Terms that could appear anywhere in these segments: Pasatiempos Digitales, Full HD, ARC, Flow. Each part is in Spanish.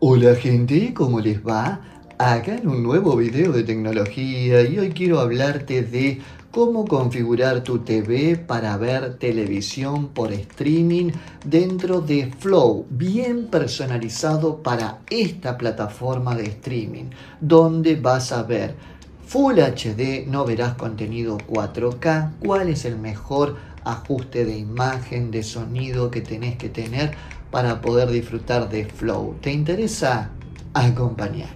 Hola gente, ¿cómo les va? Acá en un nuevo video de tecnología y hoy quiero hablarte de cómo configurar tu TV para ver televisión por streaming dentro de Flow, bien personalizado para esta plataforma de streaming, donde vas a ver Full HD, no verás contenido 4K, cuál es el mejor ajuste de imagen, de sonido que tenés que tener para poder disfrutar de Flow. ¿Te interesa? Acompáñame.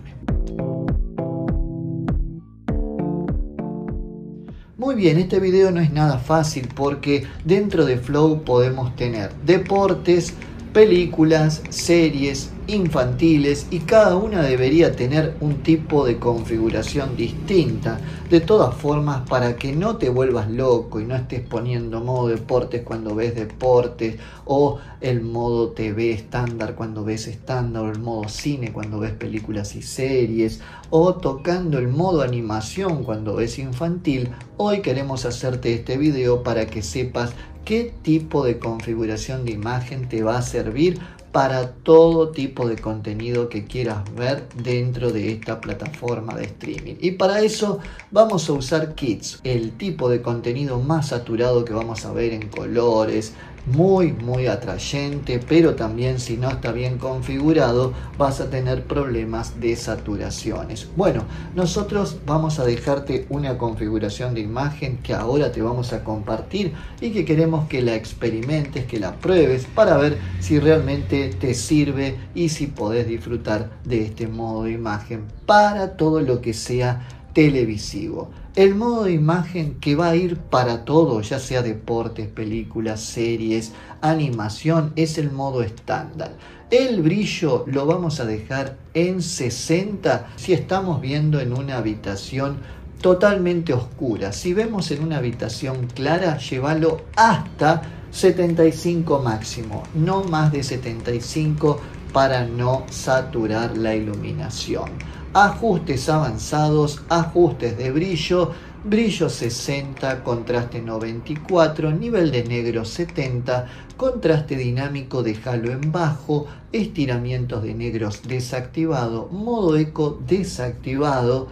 Muy bien, este video no es nada fácil porque dentro de Flow podemos tener deportes, películas, series, infantiles y cada una debería tener un tipo de configuración distinta. De todas formas, para que no te vuelvas loco y no estés poniendo modo deportes cuando ves deportes o el modo TV estándar cuando ves estándar o el modo cine cuando ves películas y series o tocando el modo animación cuando ves infantil, hoy queremos hacerte este video para que sepas qué tipo de configuración de imagen te va a servir para todo tipo de contenido que quieras ver dentro de esta plataforma de streaming. Y para eso vamos a usar kits, el tipo de contenido más saturado que vamos a ver en colores, muy atrayente, pero también si no está bien configurado vas a tener problemas de saturaciones. Bueno, nosotros vamos a dejarte una configuración de imagen que ahora te vamos a compartir y que queremos que la experimentes, que la pruebes para ver si realmente te sirve y si podés disfrutar de este modo de imagen para todo lo que sea televisivo. El modo de imagen que va a ir para todo, ya sea deportes, películas, series, animación, es el modo estándar. El brillo lo vamos a dejar en 60 si estamos viendo en una habitación totalmente oscura. Si vemos en una habitación clara, llévalo hasta 75 máximo, no más de 75 para no saturar la iluminación. Ajustes avanzados, ajustes de brillo, brillo 60, contraste 94, nivel de negro 70, contraste dinámico déjalo en bajo, estiramientos de negros desactivado, modo eco desactivado.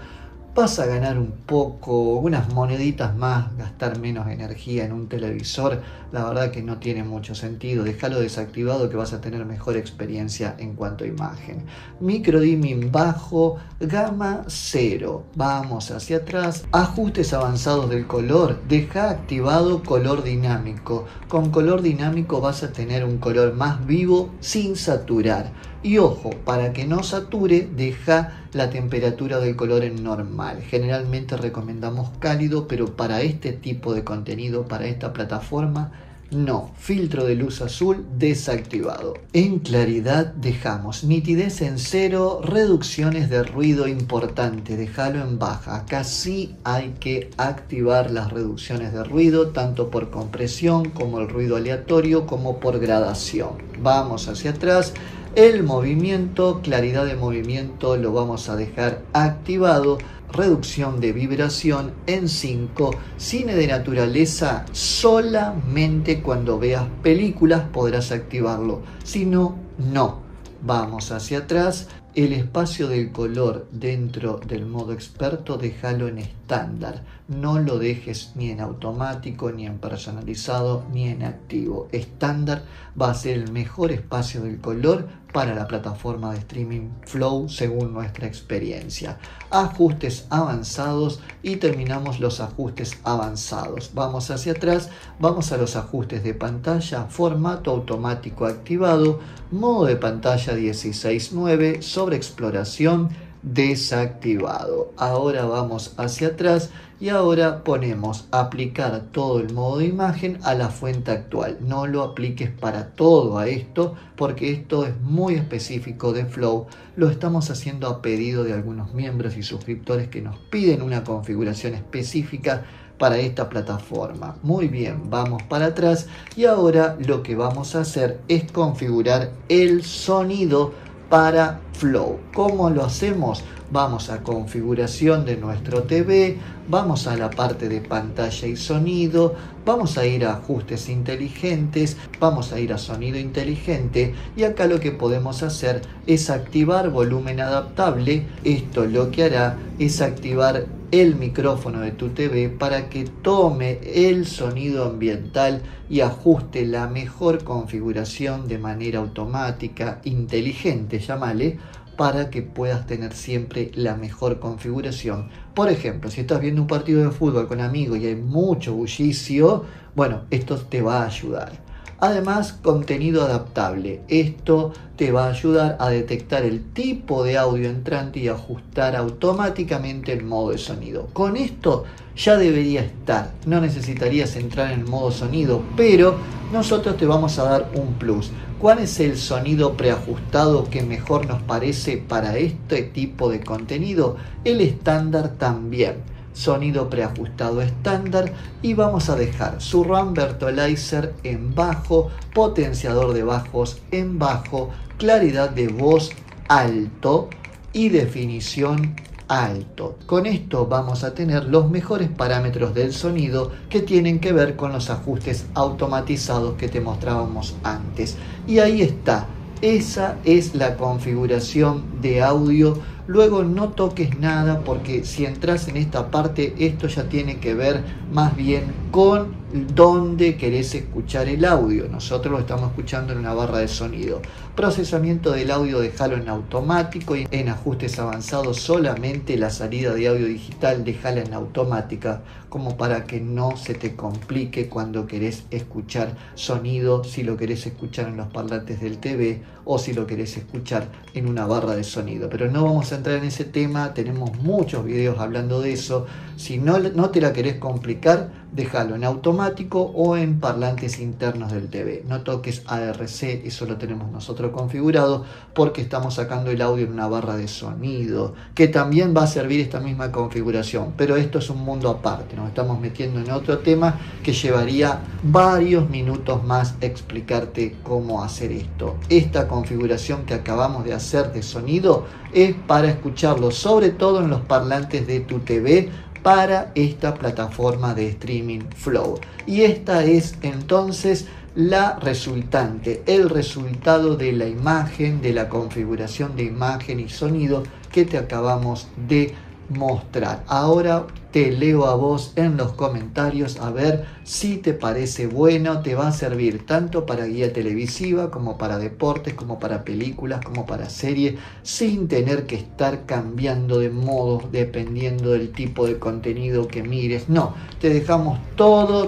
Vas a ganar un poco, unas moneditas más, gastar menos energía en un televisor, la verdad que no tiene mucho sentido, déjalo desactivado que vas a tener mejor experiencia en cuanto a imagen. Micro dimming bajo, gama 0, vamos hacia atrás, ajustes avanzados del color, deja activado color dinámico, con color dinámico vas a tener un color más vivo sin saturar. Y ojo, para que no sature, deja la temperatura del color en normal. Generalmente recomendamos cálido, pero para este tipo de contenido, para esta plataforma, no. Filtro de luz azul desactivado. En claridad dejamos nitidez en 0, reducciones de ruido importante, déjalo en baja. Acá sí hay que activar las reducciones de ruido, tanto por compresión como el ruido aleatorio, como por gradación. Vamos hacia atrás. El movimiento, claridad de movimiento lo vamos a dejar activado, reducción de vibración en 5, cine de naturaleza solamente cuando veas películas podrás activarlo, si no, no. Vamos hacia atrás, el espacio del color dentro del modo experto déjalo en estándar, no lo dejes ni en automático, ni en personalizado, ni en activo. Estándar va a ser el mejor espacio del color para la plataforma de streaming Flow según nuestra experiencia. Ajustes avanzados y terminamos los ajustes avanzados. Vamos hacia atrás, vamos a los ajustes de pantalla, formato automático activado, modo de pantalla 16:9, sobreexploración desactivado. Ahora vamos hacia atrás y ahora ponemos aplicar todo el modo de imagen a la fuente actual. No lo apliques para todo a esto porque esto es muy específico de Flow. Lo estamos haciendo a pedido de algunos miembros y suscriptores que nos piden una configuración específica para esta plataforma. Muy bien, vamos para atrás y ahora lo que vamos a hacer es configurar el sonido para Flow. ¿Cómo lo hacemos? Vamos a configuración de nuestro TV, vamos a la parte de pantalla y sonido, vamos a ir a ajustes inteligentes, vamos a ir a sonido inteligente y acá lo que podemos hacer es activar volumen adaptable. Esto lo que hará es activar el micrófono de tu TV para que tome el sonido ambiental y ajuste la mejor configuración de manera automática, inteligente, llámale, para que puedas tener siempre la mejor configuración. Por ejemplo, si estás viendo un partido de fútbol con amigos y hay mucho bullicio, bueno, esto te va a ayudar. Además, contenido adaptable. Esto te va a ayudar a detectar el tipo de audio entrante y ajustar automáticamente el modo de sonido. Con esto ya debería estar. No necesitarías entrar en el modo sonido, pero nosotros te vamos a dar un plus. ¿Cuál es el sonido preajustado que mejor nos parece para este tipo de contenido? El estándar también. Sonido preajustado estándar, y vamos a dejar surround vertolizer en bajo, potenciador de bajos en bajo, claridad de voz alto y definición alto. Con esto vamos a tener los mejores parámetros del sonido que tienen que ver con los ajustes automatizados que te mostrábamos antes. Y ahí está, esa es la configuración de audio. Luego no toques nada, porque si entras en esta parte, esto ya tiene que ver más bien con dónde querés escuchar el audio. Nosotros lo estamos escuchando en una barra de sonido. Procesamiento del audio, dejalo en automático, y en ajustes avanzados solamente la salida de audio digital dejala en automática, como para que no se te complique cuando querés escuchar sonido, si lo querés escuchar en los parlantes del TV o si lo querés escuchar en una barra de sonido. Pero no vamos a entrar en ese tema, tenemos muchos videos hablando de eso. Si no te la querés complicar, déjalo en automático o en parlantes internos del TV. No toques ARC, eso lo tenemos nosotros configurado porque estamos sacando el audio en una barra de sonido, que también va a servir esta misma configuración, pero esto es un mundo aparte, nos estamos metiendo en otro tema que llevaría varios minutos más explicarte cómo hacer esto. Esta configuración que acabamos de hacer de sonido es para escucharlo sobre todo en los parlantes de tu TV, para esta plataforma de streaming Flow. Y esta es entonces la resultante, el resultado de la imagen, de la configuración de imagen y sonido que te acabamos de mostrar. Ahora te leo a vos en los comentarios a ver si te parece bueno, te va a servir tanto para guía televisiva como para deportes, como para películas, como para series, sin tener que estar cambiando de modo dependiendo del tipo de contenido que mires. No, te dejamos todo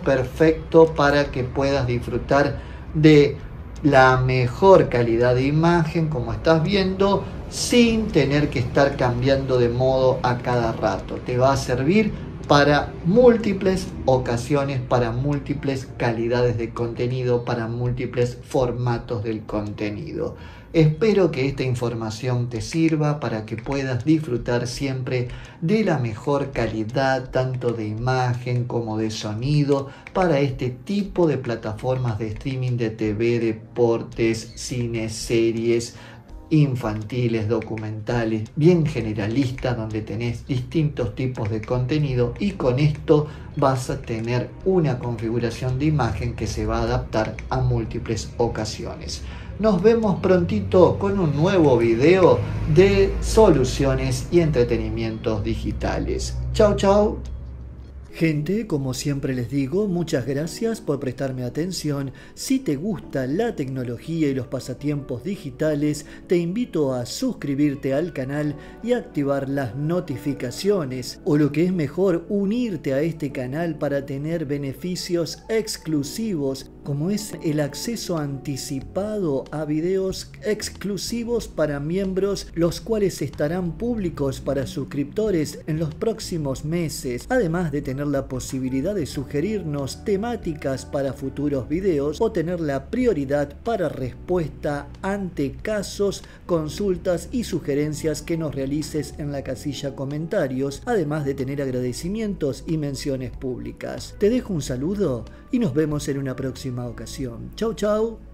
perfecto para que puedas disfrutar de la mejor calidad de imagen, como estás viendo, sin tener que estar cambiando de modo a cada rato. Te va a servir para múltiples ocasiones, para múltiples calidades de contenido, para múltiples formatos del contenido. Espero que esta información te sirva para que puedas disfrutar siempre de la mejor calidad, tanto de imagen como de sonido, para este tipo de plataformas de streaming de TV, deportes, cine, series, infantiles, documentales, bien generalistas, donde tenés distintos tipos de contenido, y con esto vas a tener una configuración de imagen que se va a adaptar a múltiples ocasiones. Nos vemos prontito con un nuevo video de soluciones y entretenimientos digitales. Chau, chau. Gente, como siempre les digo, muchas gracias por prestarme atención. Si te gusta la tecnología y los pasatiempos digitales, te invito a suscribirte al canal y activar las notificaciones, o lo que es mejor, unirte a este canal para tener beneficios exclusivos, como es el acceso anticipado a videos exclusivos para miembros, los cuales estarán públicos para suscriptores en los próximos meses, además de tener la posibilidad de sugerirnos temáticas para futuros videos o tener la prioridad para respuesta ante casos, consultas y sugerencias que nos realices en la casilla comentarios, además de tener agradecimientos y menciones públicas. Te dejo un saludo y nos vemos en una próxima ocasión. Chau, chau.